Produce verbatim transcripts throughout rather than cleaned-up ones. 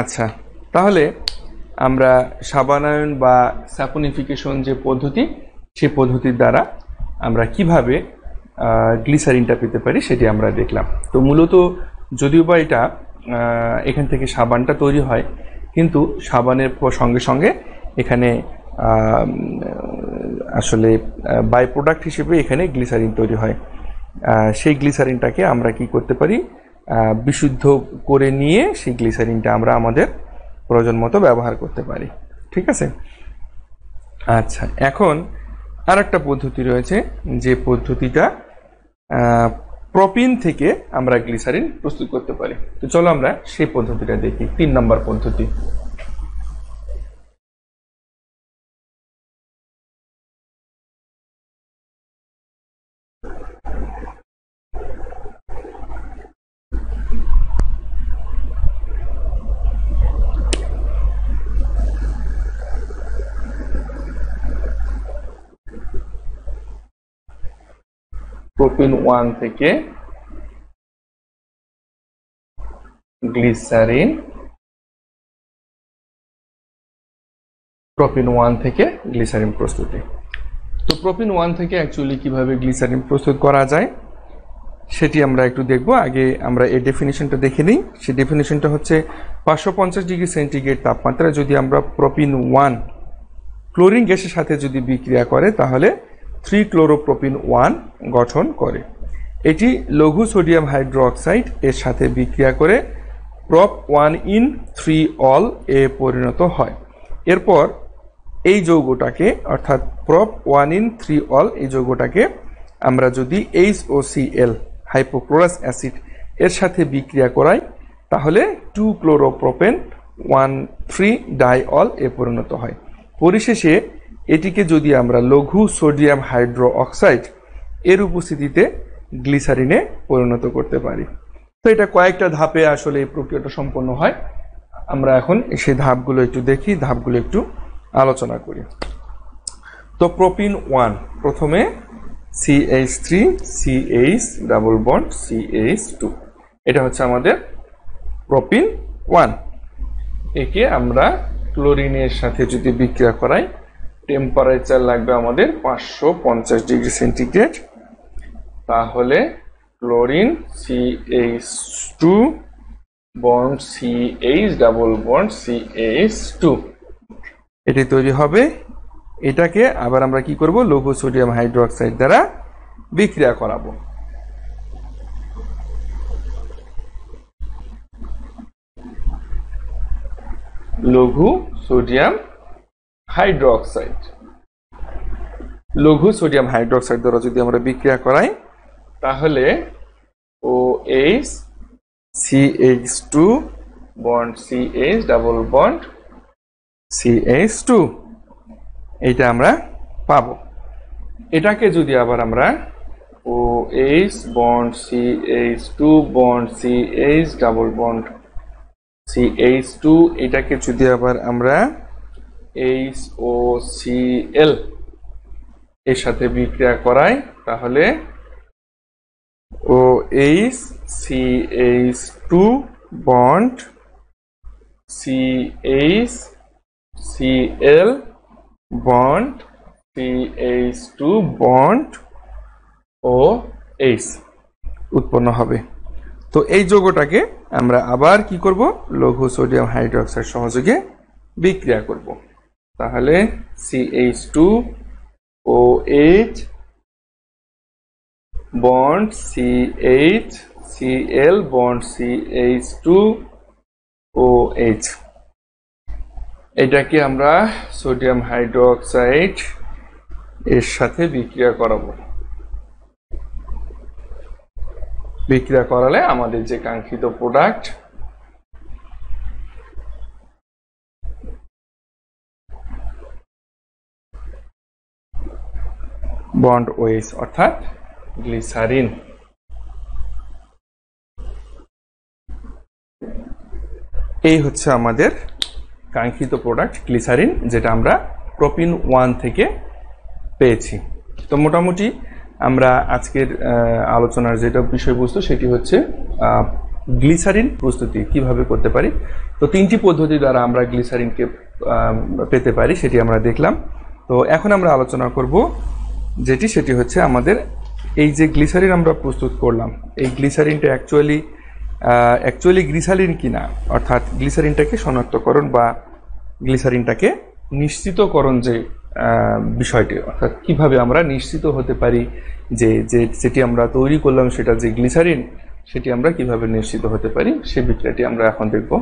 আচ্ছা, তাহলে আমরা সাবানায়ন বা সাপোনিফিকেশন যে পদ্ধতি, সেই পদ্ধতির দ্বারা আমরা কিভাবে গ্লিসারিনটা পেতে পারি সেটি আমরা দেখলাম। তো মূলত যদিও বা এটা এখান থেকে সাবানটা তৈরি হয়, কিন্তু সাবানের সঙ্গে সঙ্গে এখানে আসলে বাই প্রোডাক্ট হিসেবে এখানে গ্লিসারিন তৈরি হয়। সেই গ্লিসারিনটাকে আমরা কি করতে পারি, বিশুদ্ধ করে নিয়ে সেই গ্লিসারিনটা আমরা আমাদের প্রয়োজন মতো ব্যবহার করতে পারি। ঠিক আছে, আচ্ছা এখন আর একটা পদ্ধতি রয়েছে, যে পদ্ধতিটা প্রোপিন থেকে আমরা গ্লিসারিন প্রস্তুত করতে পারি। তো চলো আমরা সেই পদ্ধতিটা দেখি, তিন নম্বর পদ্ধতি। প্রোপিন ওয়ান থেকে গ্লিসারিন, প্রোপিন ওয়ান থেকে গ্লিসারিন প্রস্তুতি। তো প্রোপিন ওয়ান থেকে অ্যাকচুয়ালি কিভাবে গ্লিসারিন প্রস্তুত করা যায় সেটি আমরা একটু দেখব। আগে আমরা এই ডেফিনিশনটা দেখে নিই। সেই ডেফিনিশনটা হচ্ছে পাঁচশো পঞ্চাশ ডিগ্রি সেন্টিগ্রেড তাপমাত্রায় যদি আমরা প্রোপিন ওয়ান ক্লোরিন গ্যাসের সাথে যদি বিক্রিয়া করে, তাহলে থ্রি ক্লোরোপ্রোপিন ওয়ান গঠন করে। এটি লঘু সোডিয়াম হাইড্রোক্সাইড এর সাথে বিক্রিয়া করে prop one en three ol এ পরিণত হয়। এরপর এই যৌগটাকে, অর্থাৎ prop one en three ol এই যৌগটাকে আমরা যদি H O C L hypochlorous acid এর সাথে বিক্রিয়া করাই, তাহলে two chloropropane one three diol এ পরিণত হয়। পরিশেষে এটিকে যদি আমরা লঘু সোডিয়াম হাইড্রো অক্সাইড এর উপস্থিতিতে গ্লিসারিনে পরিণত করতে পারি। তো এটা কয়েকটা ধাপে আসলে এই প্রক্রিয়াটা সম্পন্ন হয়। আমরা এখন সেই ধাপগুলো একটু দেখি, ধাপগুলো একটু আলোচনা করি। তো প্রোপিন ওয়ান প্রথমে CH three CH double bond CH two, এটা হচ্ছে আমাদের প্রোপিন ওয়ান। একে আমরা ক্লোরিনের সাথে যদি বিক্রিয়া করাই, টেম্পারেচার লাগবে আমাদের পাঁচশো পঞ্চাশ ডিগ্রি সেন্টিগ্রেড, তাহলে chlorine CH two bond CH double bond CH two এটি তৈরি হবে। এটাকে আবার আমরা কি করব, লঘু সোডিয়াম হাইড্রোক্সাইড দ্বারা বিক্রিয়া করাবো। লঘু সোডিয়াম হাইড্রোক্সাইড, লঘু সোডিয়াম হাইড্রোক্সাইড দ্বারা যদি আমরা বিক্রিয়া করাই, তাহলে O H CH two bond CH double bond CH two এইটা আমরা পাবো। এটাকে যদি আবার আমরা O H bond CH two bond CH double bond CH two এটাকে যদি আবার আমরা এইচ ও সি এল এর সাথে বিক্রিয়া করাই, তাহলে O H C H two bond C H C L bond C H two bond O H উৎপন্ন হবে। তো এই যৌগটাকে আমরা আবার কি করব, লঘু সোডিয়াম হাইড্রোক্সাইড সহযোগে বিক্রিয়া করব, তাহলে CH two O H bond CH CL bond CH two O H এটাকে আমরা সোডিয়াম হাইড্রোক্সাইড এর সাথে বিক্রিয়া করাবো। বিক্রিয়া করালে আমাদের যে কাঙ্ক্ষিত প্রোডাক্ট বন্ড ওএইচ, অর্থাৎ গ্লিসারিন এই হচ্ছে আমাদের কাঙ্ক্ষিত প্রোডাক্ট গ্লিসারিন, যেটা আমরা প্রোপিন ওয়ান থেকে পেয়েছি। তো মোটামুটি আমরা আজকের আলোচনার যেটা বিষয়বস্তু সেটি হচ্ছে ग्लिसारिन प्रस्तुति কিভাবে করতে পারি। তো তিনটি পদ্ধতি দ্বারা আমরা গ্লিসারিনকে পেতে পারি, সেটি আমরা দেখলাম। তো এখন আমরা আলোচনা করব যেটি, সেটি হচ্ছে আমাদের এই যে গ্লিসারিন আমরা প্রস্তুত করলাম, এই গ্লিসারিনটা অ্যাকচুয়ালি অ্যাকচুয়ালি গ্লিসারিন কিনা, অর্থাৎ গ্লিসারিনটাকে শনাক্তকরণ বা গ্লিসারিনটাকে নিশ্চিতকরণ যে বিষয়টি, অর্থাৎ কীভাবে আমরা নিশ্চিত হতে পারি যে যে যেটি আমরা তৈরি করলাম সেটা যে গ্লিসারিন, সেটি আমরা কিভাবে নিশ্চিত হতে পারি সেই বিক্রিয়াটি আমরা এখন দেখব।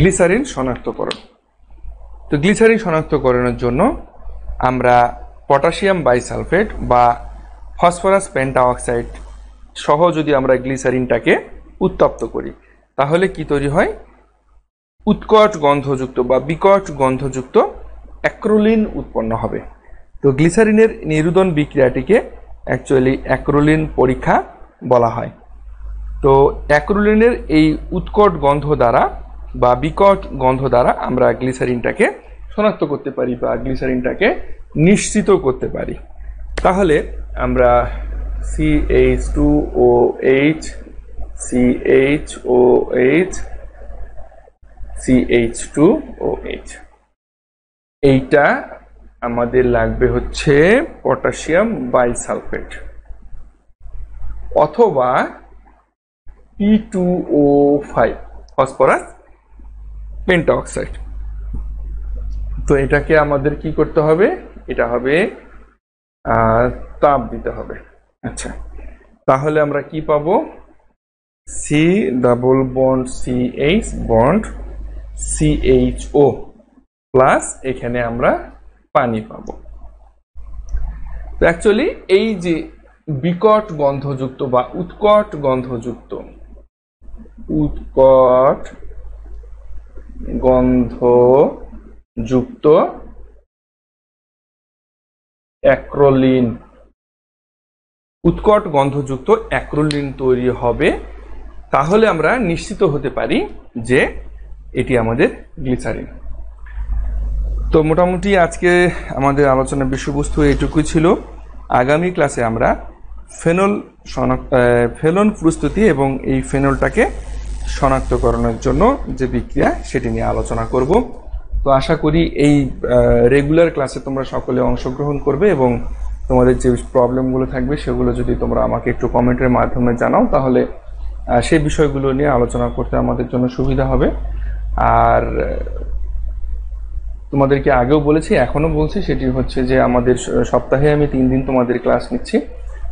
গ্লিসারিন শনাক্তকরণ। তো গ্লিসারিন শনাক্তকরণের জন্য আমরা পটাশিয়াম বাইসালফেট বা ফসফরাস পেন্টাঅক্সাইড সহ যদি আমরা গ্লিসারিনটাকে উত্তপ্ত করি, তাহলে কি তৈরি হয়? উৎকট গন্ধযুক্ত বা বিকট গন্ধযুক্ত অ্যাক্রোলিন উৎপন্ন হবে। তো গ্লিসারিনের নিরুদন বিক্রিয়াটিকে অ্যাকচুয়ালি অ্যাক্রোলিন পরীক্ষা বলা হয়। তো অ্যাক্রোলিনের এই উৎকট গন্ধ দ্বারা বা বিকট গন্ধ দ্বারা আমরা গ্লিসারিনটাকে শনাক্ত করতে পারি বা গ্লিসারিনটাকে নিশ্চিত করতে পারি। তাহলে আমরা C H two O H C H O H C H two O H, এইটা আমাদের লাগবে হচ্ছে পটাশিয়াম বাইসালফেট অথবা P two O five phosphorus pentoxide. তো এটাকে আমাদের কি করতে হবে? এটা হবে তাপ দিতে হবে। আচ্ছা, তাহলে আমরা কি পাবো? C double bond C H bond C H O plus এখানে আমরা পানি পাবো। তো অ্যাকচুয়ালি এই যে বিকট গন্ধযুক্ত বা উৎকট গন্ধযুক্ত উৎকট গন্ধযুক্ত অ্যাক্রোলিন উৎকট গন্ধযুক্ত অ্যাক্রোলিন তৈরি হবে, তাহলে আমরা নিশ্চিত হতে পারি যে এটি আমাদের গ্লিসারিন। তো মোটামুটি আজকে আমাদের আলোচনার বিষয়বস্তু এটুকুই ছিল। আগামী ক্লাসে আমরা ফেনল শনাক্ত ফেনল প্রস্তুতি এবং এই ফেনলটাকে শনাক্তকরণের জন্য যে বিক্রিয়া, সেটি নিয়ে আলোচনা করব। তো আশা করি এই রেগুলার ক্লাসে তোমরা সকলে অংশগ্রহণ করবে এবং তোমাদের যে প্রবলেমগুলো থাকবে সেগুলো যদি তোমরা আমাকে একটু কমেন্টের মাধ্যমে জানাও, তাহলে সেই বিষয়গুলো নিয়ে আলোচনা করতে আমাদের জন্য সুবিধা হবে। আর তোমাদেরকে আগেও বলেছি, এখনও বলছি, সেটি হচ্ছে যে আমাদের সপ্তাহে আমি তিন দিন তোমাদের ক্লাস নিচ্ছি।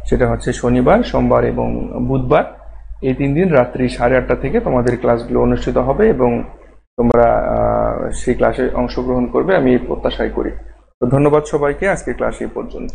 সেটা হচ্ছে শনিবার, সোমবার এবং বুধবার। এই তিন দিন রাত্রি সাড়ে আটটা থেকে তোমাদের ক্লাসগুলো অনুষ্ঠিত হবে এবং তোমরা সেই ক্লাসে অংশগ্রহণ করবে, আমি এই প্রত্যাশাই করি। তো ধন্যবাদ সবাইকে, আজকে ক্লাস এই পর্যন্ত।